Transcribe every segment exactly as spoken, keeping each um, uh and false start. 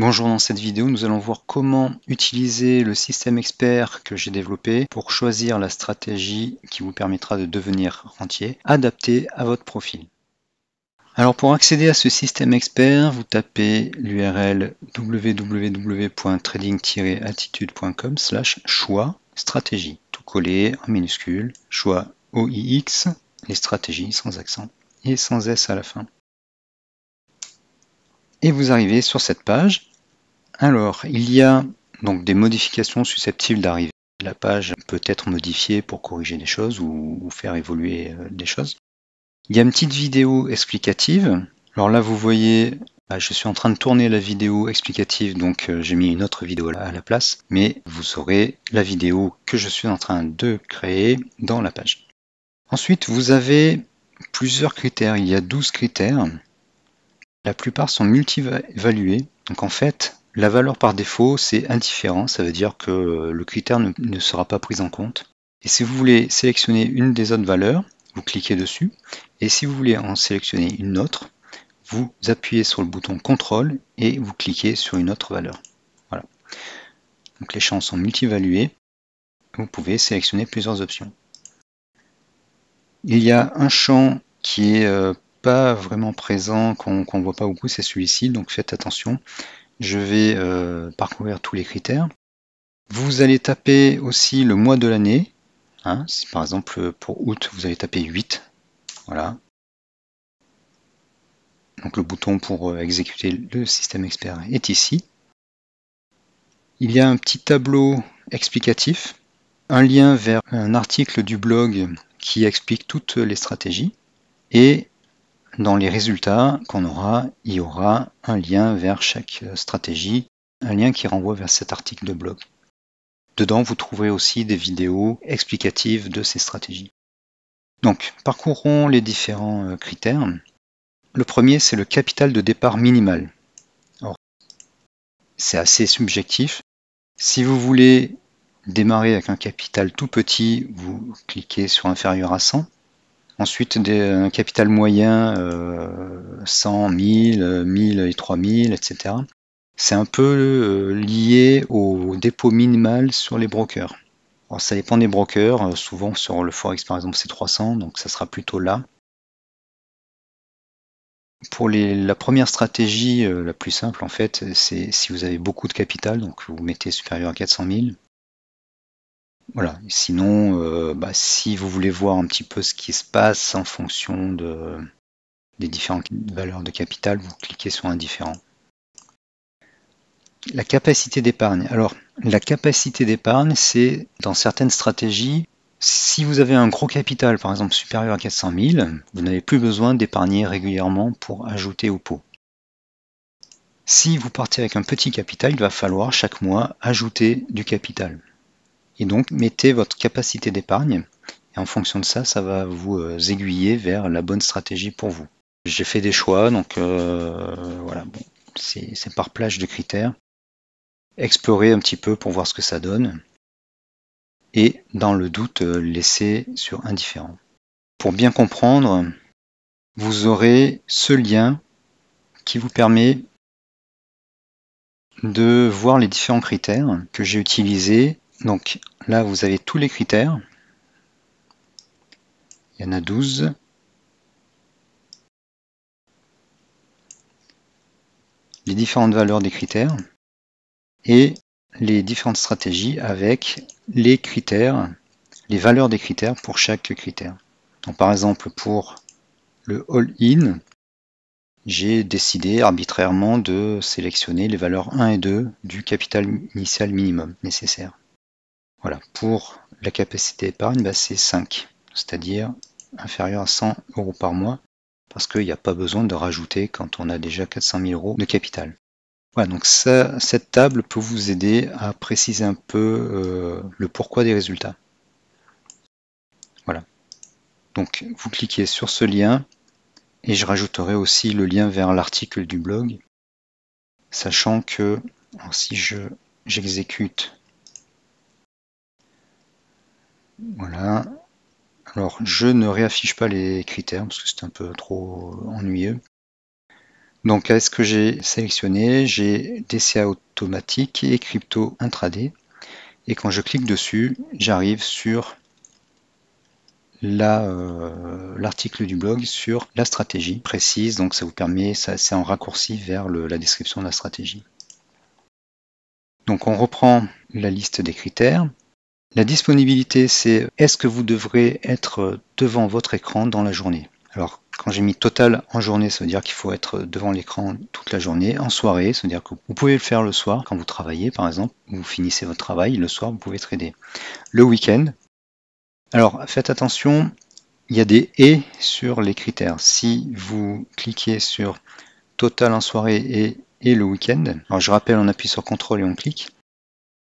Bonjour, dans cette vidéo, nous allons voir comment utiliser le système expert que j'ai développé pour choisir la stratégie qui vous permettra de devenir rentier, adaptée à votre profil. Alors pour accéder à ce système expert, vous tapez l'U R L www point trading tiret attitude point com slash choix stratégie, tout collé en minuscule, choix O I X, les stratégies sans accent et sans S à la fin. Et vous arrivez sur cette page. Alors, il y a donc des modifications susceptibles d'arriver. La page peut être modifiée pour corriger des choses ou, ou faire évoluer des choses. Il y a une petite vidéo explicative. Alors là, vous voyez, je suis en train de tourner la vidéo explicative, donc j'ai mis une autre vidéo à la place. Mais vous aurez la vidéo que je suis en train de créer dans la page. Ensuite, vous avez plusieurs critères. Il y a douze critères. La plupart sont multivalués, donc en fait, la valeur par défaut, c'est indifférent, ça veut dire que le critère ne, ne sera pas pris en compte. Et si vous voulez sélectionner une des autres valeurs, vous cliquez dessus, et si vous voulez en sélectionner une autre, vous appuyez sur le bouton contrôle et vous cliquez sur une autre valeur. Voilà. Donc les champs sont multivalués, vous pouvez sélectionner plusieurs options. Il y a un champ qui est euh, pas vraiment présent, qu'on qu'on voit pas beaucoup, c'est celui-ci, donc faites attention. Je vais euh, parcourir tous les critères. Vous allez taper aussi le mois de l'année, hein, si par exemple pour août vous allez taper huit, voilà, donc le bouton pour exécuter le système expert est ici. Il y a un petit tableau explicatif, un lien vers un article du blog qui explique toutes les stratégies, et dans les résultats qu'on aura, il y aura un lien vers chaque stratégie, un lien qui renvoie vers cet article de blog. Dedans, vous trouverez aussi des vidéos explicatives de ces stratégies. Donc, parcourons les différents critères. Le premier, c'est le capital de départ minimal. C'est assez subjectif. Si vous voulez démarrer avec un capital tout petit, vous cliquez sur inférieur à cent. Ensuite, des, un capital moyen, euh, cent, mille, mille et trois mille, et cetera. C'est un peu euh, lié au dépôt minimal sur les brokers. Alors, ça dépend des brokers. Euh, souvent, sur le Forex, par exemple, c'est trois cents, donc ça sera plutôt là. Pour les, la première stratégie, euh, la plus simple, en fait, c'est si vous avez beaucoup de capital, donc vous mettez supérieur à quatre cent mille. Voilà, sinon, euh, bah, si vous voulez voir un petit peu ce qui se passe en fonction de, des différentes valeurs de capital, vous cliquez sur indifférent. La capacité d'épargne. Alors, la capacité d'épargne, c'est dans certaines stratégies, si vous avez un gros capital, par exemple supérieur à quatre cent mille, vous n'avez plus besoin d'épargner régulièrement pour ajouter au pot. Si vous partez avec un petit capital, il va falloir chaque mois ajouter du capital. Et donc, mettez votre capacité d'épargne. Et en fonction de ça, ça va vous aiguiller vers la bonne stratégie pour vous. J'ai fait des choix, donc euh, voilà, bon, c'est par plage de critères. Explorez un petit peu pour voir ce que ça donne. Et dans le doute, laissez sur indifférent. Pour bien comprendre, vous aurez ce lien qui vous permet de voir les différents critères que j'ai utilisés. Donc là, vous avez tous les critères. Il y en a douze. Les différentes valeurs des critères. Et les différentes stratégies avec les critères, les valeurs des critères pour chaque critère. Donc par exemple, pour le all-in, j'ai décidé arbitrairement de sélectionner les valeurs un et deux du capital initial minimum nécessaire. Voilà, pour la capacité d'épargne, bah c'est cinq, c'est-à-dire inférieur à cent euros par mois, parce qu'il n'y a pas besoin de rajouter quand on a déjà quatre cent mille euros de capital. Voilà, donc ça, cette table peut vous aider à préciser un peu euh, le pourquoi des résultats. Voilà, donc vous cliquez sur ce lien, et je rajouterai aussi le lien vers l'article du blog, sachant que, alors si je j'exécute... Voilà, alors je ne réaffiche pas les critères parce que c'est un peu trop ennuyeux. Donc qu'est-ce que j'ai sélectionné? J'ai D C A Automatique et Crypto Intraday. Et quand je clique dessus, j'arrive sur l'article la, euh, du blog sur la stratégie précise. Donc ça vous permet, c'est en raccourci vers le, la description de la stratégie. Donc on reprend la liste des critères. La disponibilité, c'est est-ce que vous devrez être devant votre écran dans la journée. Alors quand j'ai mis total en journée, ça veut dire qu'il faut être devant l'écran toute la journée. En soirée, ça veut dire que vous pouvez le faire le soir quand vous travaillez, par exemple, vous finissez votre travail, le soir vous pouvez trader. Le week-end, alors faites attention, il y a des et sur les critères. Si vous cliquez sur total en soirée et, et le week-end, alors je rappelle, on appuie sur contrôle et on clique.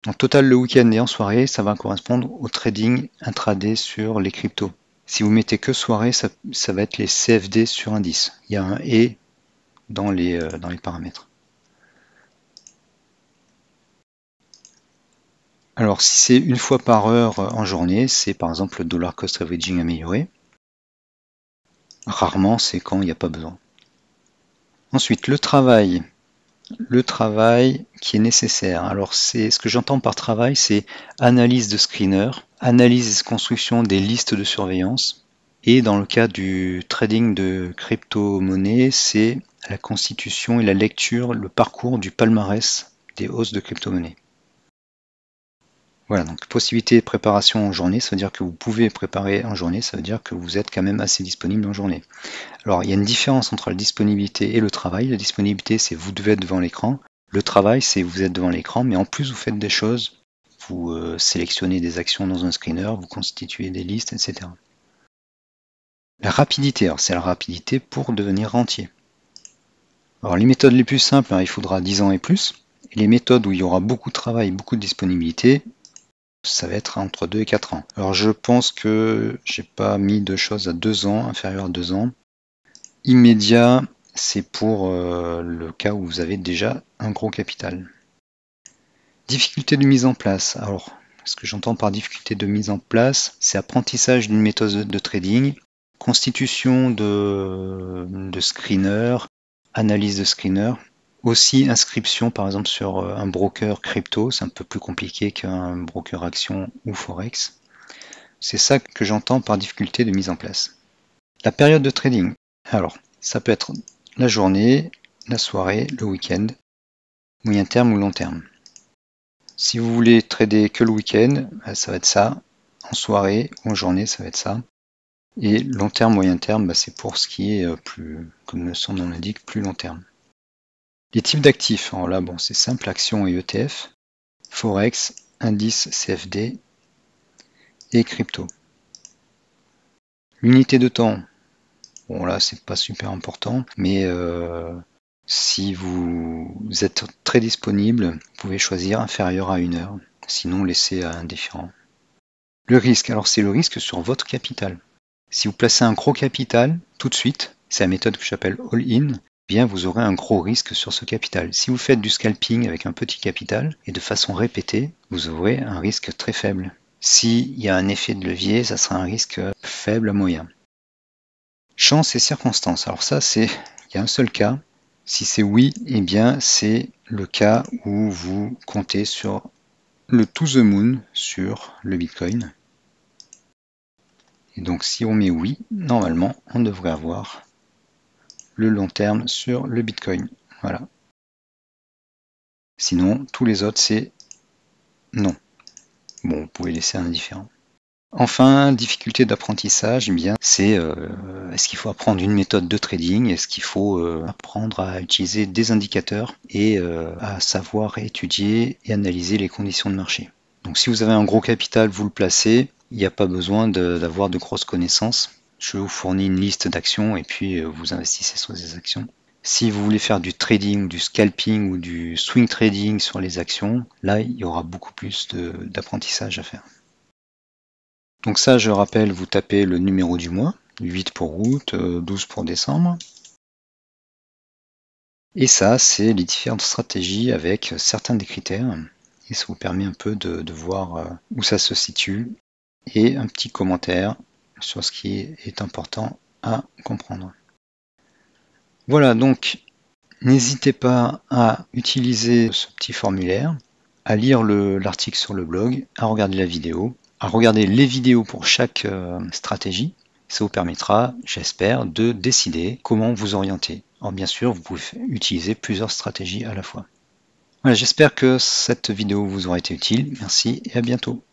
Donc total le week-end et en soirée, ça va correspondre au trading intraday sur les cryptos. Si vous mettez que soirée, ça, ça va être les C F D sur indice. Il y a un et dans les, euh, dans les paramètres. Alors si c'est une fois par heure en journée, c'est par exemple le dollar cost averaging amélioré. Rarement, c'est quand il n'y a pas besoin. Ensuite, le travail. Le travail qui est nécessaire. Alors c'est ce que j'entends par travail, c'est analyse de screener, analyse et construction des listes de surveillance, et dans le cas du trading de crypto-monnaie, c'est la constitution et la lecture, le parcours du palmarès des hausses de crypto-monnaie. Voilà, donc possibilité de préparation en journée, ça veut dire que vous pouvez préparer en journée, ça veut dire que vous êtes quand même assez disponible en journée. Alors, il y a une différence entre la disponibilité et le travail. La disponibilité, c'est vous devez être devant l'écran. Le travail, c'est vous êtes devant l'écran, mais en plus, vous faites des choses. Vous euh, sélectionnez des actions dans un screener, vous constituez des listes, et cetera. La rapidité, alors c'est la rapidité pour devenir rentier. Alors, les méthodes les plus simples, hein, il faudra dix ans et plus. Et les méthodes où il y aura beaucoup de travail, beaucoup de disponibilité, ça va être entre deux et quatre ans. Alors je pense que j'ai pas mis de choses à deux ans, inférieur à deux ans. Immédiat, c'est pour euh, le cas où vous avez déjà un gros capital. Difficulté de mise en place. Alors, ce que j'entends par difficulté de mise en place, c'est apprentissage d'une méthode de trading, constitution de, de screener, analyse de screener. Aussi inscription par exemple sur un broker crypto, c'est un peu plus compliqué qu'un broker action ou forex. C'est ça que j'entends par difficulté de mise en place. La période de trading, alors ça peut être la journée, la soirée, le week-end, moyen terme ou long terme. Si vous voulez trader que le week-end, ça va être ça. En soirée ou en journée, ça va être ça. Et long terme, moyen terme, c'est pour ce qui est plus, comme le son nom l'indique, plus long terme. Les types d'actifs, alors là bon c'est simple, actions et E T F, forex, indice, C F D et crypto. L'unité de temps, bon là c'est pas super important, mais euh, si vous êtes très disponible, vous pouvez choisir inférieur à une heure, sinon laissez à indifférent. Le risque, alors c'est le risque sur votre capital. Si vous placez un gros capital tout de suite, c'est la méthode que j'appelle all-in, bien vous aurez un gros risque sur ce capital. Si vous faites du scalping avec un petit capital et de façon répétée, vous aurez un risque très faible. S'il y a un effet de levier, ça sera un risque faible à moyen. Chance et circonstances. Alors ça, c'est il y a un seul cas. Si c'est oui, eh bien c'est le cas où vous comptez sur le to the moon sur le Bitcoin. Et donc si on met oui, normalement, on devrait avoir le long terme sur le Bitcoin. Voilà. Sinon, tous les autres, c'est non. Bon, vous pouvez laisser indifférent. Enfin, difficulté d'apprentissage, eh bien, c'est est-ce qu'il faut apprendre une méthode de trading? Est-ce qu'il faut euh, apprendre à utiliser des indicateurs et euh, à savoir étudier et analyser les conditions de marché? Donc, si vous avez un gros capital, vous le placez. Il n'y a pas besoin d'avoir de, de grosses connaissances. Je vous fournis une liste d'actions et puis vous investissez sur ces actions. Si vous voulez faire du trading, du scalping ou du swing trading sur les actions, là il y aura beaucoup plus d'apprentissage à faire. Donc ça, je rappelle, vous tapez le numéro du mois, huit pour août, douze pour décembre. Et ça, c'est les différentes stratégies avec certains des critères. Et ça vous permet un peu de, de voir où ça se situe. Et un petit commentaire sur ce qui est important à comprendre. Voilà, donc N'hésitez pas à utiliser ce petit formulaire, à lire l'article sur le blog, à regarder la vidéo, à regarder les vidéos pour chaque euh, stratégie. Ça vous permettra, j'espère, de décider comment vous orienter. Alors bien sûr, vous pouvez utiliser plusieurs stratégies à la fois. Voilà, j'espère que cette vidéo vous aura été utile. Merci et à bientôt.